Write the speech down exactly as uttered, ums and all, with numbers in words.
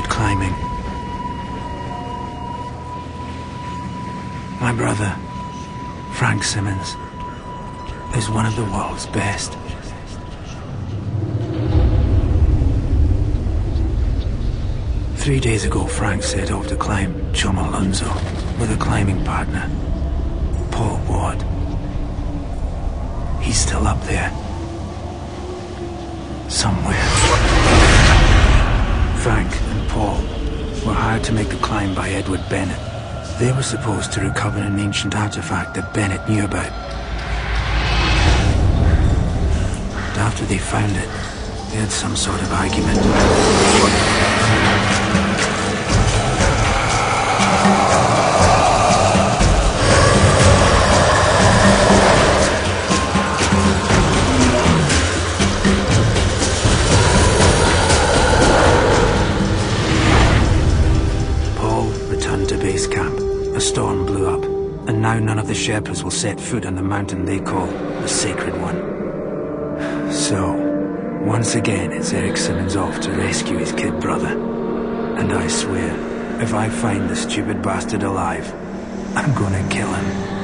continued climbing. My brother, Frank Simmons, is one of the world's best. Three days ago, Frank set off to climb Chomolungma with a climbing partner, Paul Ward. He's still up there. Somewhere. Frank and Paul were hired to make the climb by Edward Bennett. They were supposed to recover an ancient artifact that Bennett knew about. And after they found it, they had some sort of argument. Paul returned to base camp. A storm blew up, and now none of the Sherpas will set foot on the mountain they call the Sacred One. So, once again, it's Ericson is off to rescue his kid brother. And I swear, if I find the stupid bastard alive, I'm gonna kill him.